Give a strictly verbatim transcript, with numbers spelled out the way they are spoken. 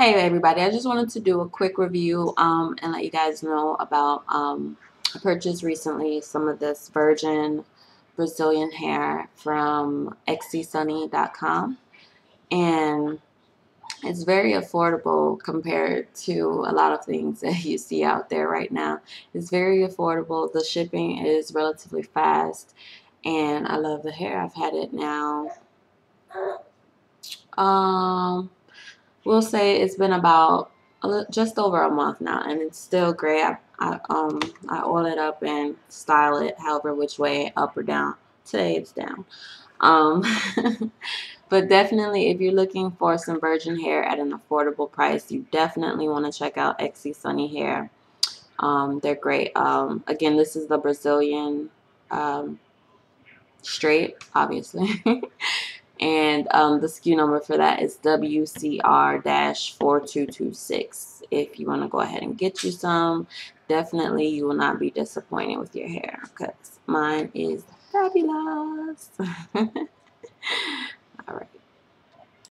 Hey everybody, I just wanted to do a quick review um, and let you guys know about um, I purchased recently some of this virgin Brazilian hair from X C sunny dot com, and it's very affordable compared to a lot of things that you see out there right now. It's very affordable, the shipping is relatively fast, and I love the hair. I've had it now um we'll say it's been about just over a month now, and it's still great. I, I um I oil it up and style it however which way, up or down. Today it's down. Um, but definitely, if you're looking for some virgin hair at an affordable price, you definitely want to check out X C Sunny Hair. Um, they're great. Um, again, this is the Brazilian um, straight, obviously. And um, the S K U number for that is W C R four two two six. If you want to go ahead and get you some, definitely you will not be disappointed with your hair, because mine is fabulous.